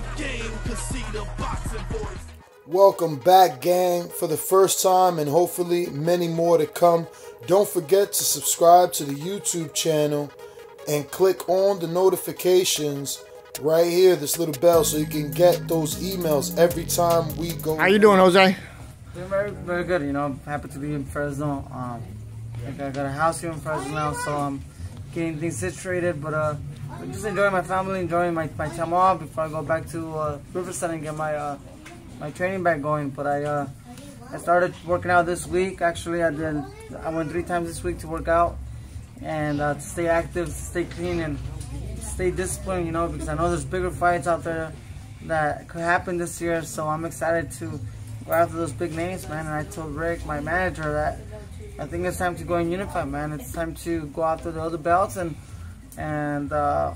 the game could see the boxing boys. Welcome back, gang, for the first time, and hopefully many more to come. Don't forget to subscribe to the YouTube channel and click on the notifications right here, this little bell, so you can get those emails every time we go. How you doing, Jose? Doing very good. You know, I'm happy to be in Fresno. I got a house here in Fresno now, so I'm getting things situated, but I'm just enjoying my family, enjoying my time off before I go back to Riverside and get my my training back going. But I started working out this week. Actually, I went 3 times this week to work out and to stay active, stay clean, and stay disciplined, you know, because I know there's bigger fights out there that could happen this year. So I'm excited to go after those big names, man. And I told Rick, my manager, that I think it's time to go and unify, man. It's time to go after the other belts and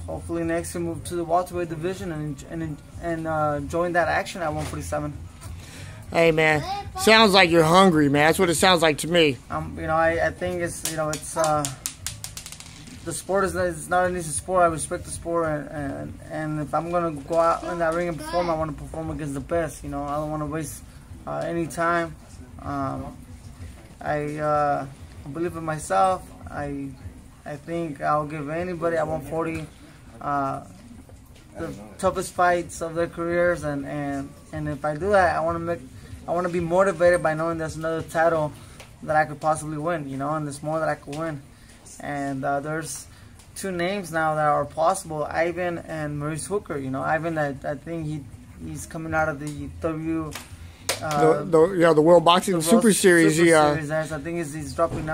hopefully next year move to the welterweight division and join that action at 147. Hey, man, sounds like you're hungry, man. That's what it sounds like to me. You know, I think it's, you know, it's. The sport is not an easy sport. I respect the sport, and if I'm gonna go out in that ring and perform, I want to perform against the best. You know, I don't want to waste any time. I believe in myself. I think I'll give anybody at 140 the toughest fights of their careers, and if I do that, I want to be motivated by knowing there's another title that I could possibly win. You know, and there's more that I could win. And there's 2 names now that are possible, Ivan and Maurice Hooker. You know, Ivan, I think he's coming out of the the World Boxing Super Series. I think he's dropping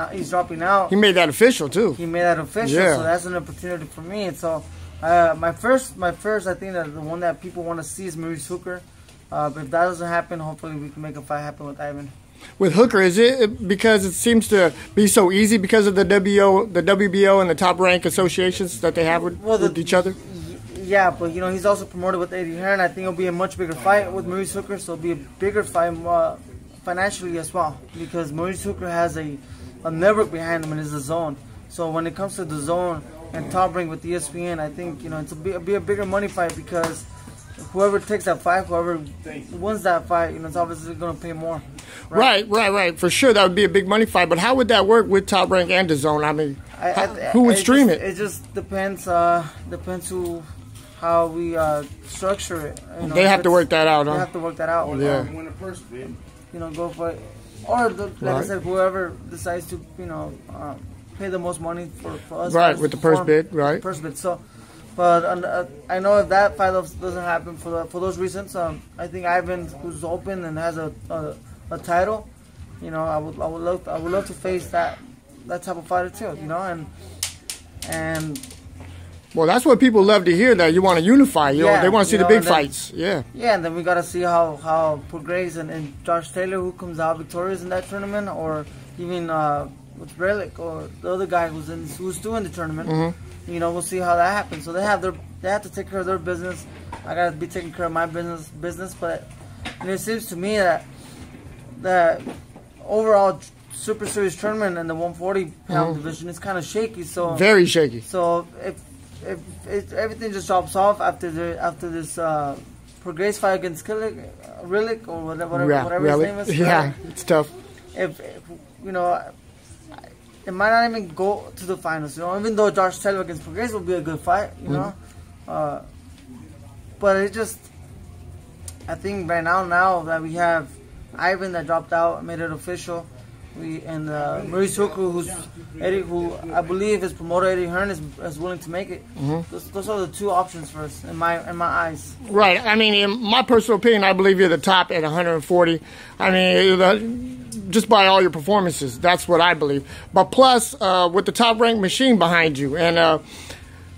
out. He made that official too. Yeah. So that's an opportunity for me. And so my first, I think that the one that people want to see is Maurice Hooker. But if that doesn't happen, hopefully we can make a fight happen with Ivan. With Hooker, is it because it seems to be so easy because of the WBO and the top rank associations that they have with each other? Yeah, but you know, he's also promoted with Eddie Hearn. I think it'll be a much bigger fight with Maurice Hooker, so it'll be a bigger fight financially as well, because Maurice Hooker has a network behind him and is the zone. So when it comes to the zone and top rank with ESPN, I think, you know, it'll be a bigger money fight, because whoever takes that fight, whoever wins that fight, you know, it's obviously going to pay more. Right. For sure, that would be a big money fight. But how would that work with Top Rank and DAZN? I mean, who would stream it? It just depends. Depends who, how we structure it. You know, they have to work that out. They have to work that out. Yeah. You know, go for it, or like I said, whoever decides to, you know, pay the most money for us. Right, with the purse bid. Right, purse bid. So. But I know if that fight doesn't happen for those reasons, I think Ivan, who's open and has a title, you know, I would love to face that type of fighter too, you know, and well, that's what people love to hear, that you want to unify, you know, they want to see the big fights, yeah. And then we got to see how Prograis and Josh Taylor, who comes out victorious in that tournament, or even with Relikh or the other guy who's doing the tournament. Mm-hmm. You know, we'll see how that happens. So they have to take care of their business. I gotta be taking care of my business. But it seems to me that the overall Super Series tournament and the 140-pound division is kind of shaky. So very shaky. So if everything just drops off after this Prograis fight against Relikh or whatever his name is, it's tough. If you know. It might not even go to the finals, you know, even though Josh Taylor against Prograis will be a good fight, you know. But it just, I think right now that we have Ivan that dropped out, made it official, and Maurice Hooker, who I believe his promoter Eddie Hearn is willing to make it. Those are the 2 options for us in my eyes. Right. I mean, in my personal opinion, I believe you're the top at 140. I mean, just by all your performances, that's what I believe. But plus, with the top ranked machine behind you, and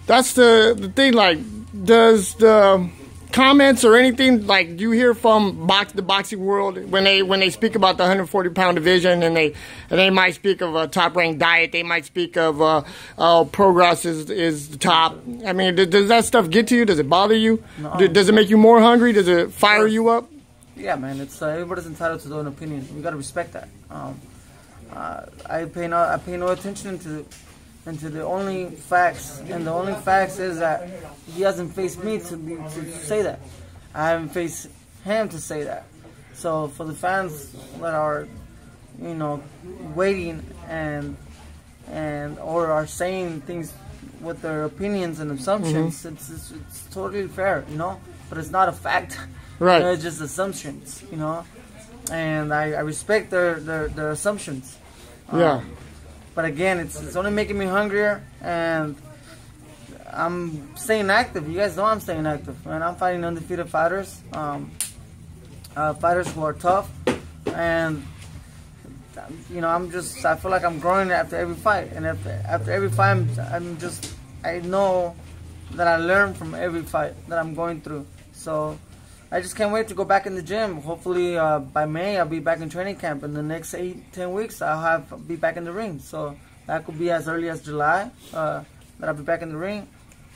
that's the thing. Like, does the comments or anything like you hear from the boxing world when they speak about the 140-pound division, and they might speak of a top-ranked diet, they might speak of Prograis is the top. I mean, does that stuff get to you? Does it bother you? No. Does it make you more hungry? Does it fire you up? Yeah, man. It's everybody's entitled to their own opinion. We gotta respect that. I pay no attention to the only facts, and the only facts is that he hasn't faced me to say that. I haven't faced him to say that. So for the fans that are, you know, waiting and or are saying things with their opinions and assumptions, it's totally fair, you know. But it's not a fact. Right. You know, it's just assumptions, you know. And I respect their assumptions. Yeah. But again, it's only making me hungrier, and I'm staying active. You guys know I'm staying active, man. I'm fighting undefeated fighters, fighters who are tough, and you know, I feel like I'm growing after every fight, and after every fight, I know that I learn from every fight that I'm going through. So I just can't wait to go back in the gym. Hopefully by May I'll be back in training camp. In the next 8-10 weeks I'll be back in the ring. So that could be as early as July that I'll be back in the ring,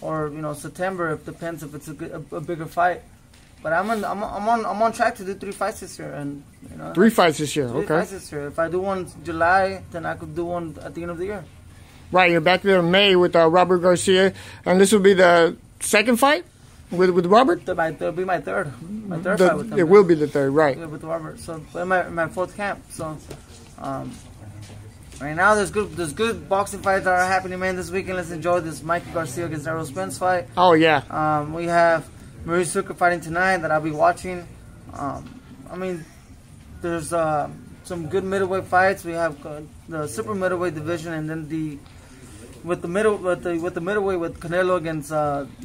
or you know, September. It depends if it's a bigger fight. But I'm on track to do 3 fights this year, and you know. 3 fights this year. Okay. 3 fights this year. If I do one in July, then I could do one at the end of the year. Right, you're back there in May with Robert Garcia, and this will be the 2nd fight. With Robert? It'll be my 3rd. My 3rd fight with him. It will be the 3rd, right. Yeah, with Robert. So, my 4th camp. So, right now there's good boxing fights that are happening, man, this weekend. Let's enjoy this Mike Garcia against Errol Spence fight. Oh, yeah. We have Maurice Hooker fighting tonight that I'll be watching. I mean, there's some good middleweight fights. We have the super middleweight division, and then with the middleweight with Canelo against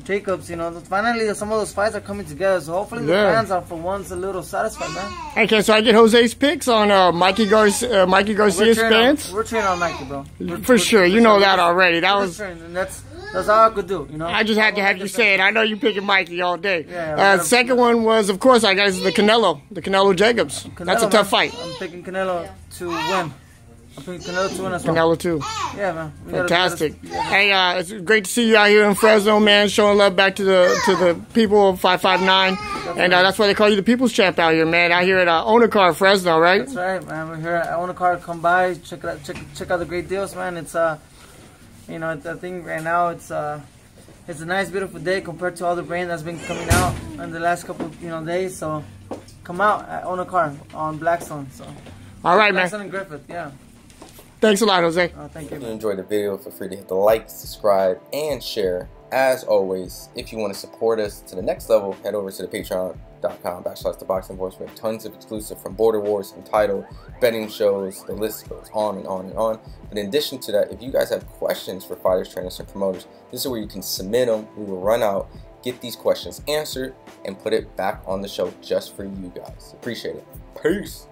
Jacobs, you know, finally some of those fights are coming together. So hopefully the fans are for once a little satisfied, man. Okay, so I get Jose's picks on Mikey Garcia's Spence. We're cheering on Mikey, bro. For sure, you know that already. That was. And that's all I could do, you know. I just had to have you say it. I know you're picking Mikey all day. Yeah, second one was, of course, I guess the Canelo Jacobs. That's a tough fight. I'm picking Canelo to win. I think Canelo 2 and as well. Canelo 2. Yeah, man. Fantastic. Hey, it's great to see you out here in Fresno, man. Showing love back to the people of 559. And that's why they call you the People's Champ out here, man. Out here at Owner Car, Fresno, right? That's right, man. We're here at Owner Car. Come by, check out the great deals, man. It's you know, I think right now it's a nice, beautiful day compared to all the rain that's been coming out in the last couple, you know, days. So come out at Owner Car on Blackstone. So all right, Blackstone, man. And Griffith, yeah. Thanks a lot, Jose. Oh, thank you. If you enjoyed the video, feel free to hit the like, subscribe, and share. As always, if you want to support us to the next level, head over to the patreon.com/theboxingvoice. We have tons of exclusive, from Border Wars, Entitled, betting shows. The list goes on and on and on. But in addition to that, if you guys have questions for fighters, trainers, and promoters, this is where you can submit them. We will run out, get these questions answered, and put it back on the show just for you guys. Appreciate it. Peace.